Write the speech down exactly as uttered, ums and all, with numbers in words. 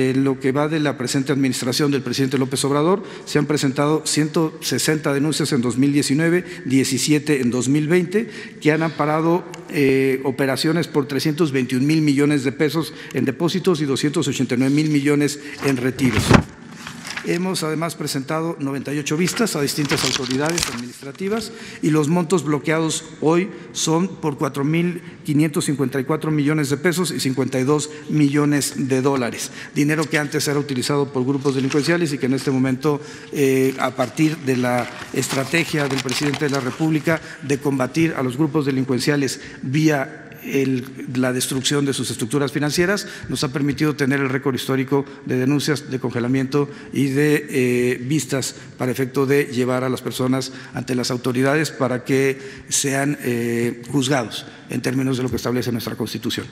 En lo que va de la presente administración del presidente López Obrador, se han presentado ciento sesenta denuncias en dos mil diecinueve, diecisiete en dos mil veinte, que han amparado eh, operaciones por trescientos veintiún mil millones de pesos en depósitos y doscientos ochenta y nueve mil millones en retiros. Hemos además presentado noventa y ocho vistas a distintas autoridades administrativas y los montos bloqueados hoy son por cuatro mil quinientos cincuenta y cuatro millones de pesos y cincuenta y dos millones de dólares. Dinero que antes era utilizado por grupos delincuenciales y que en este momento, eh, a partir de la estrategia del presidente de la República de combatir a los grupos delincuenciales vía El, la destrucción de sus estructuras financieras, nos ha permitido tener el récord histórico de denuncias, de congelamiento y de eh, vistas para efecto de llevar a las personas ante las autoridades para que sean eh, juzgados en términos de lo que establece nuestra Constitución.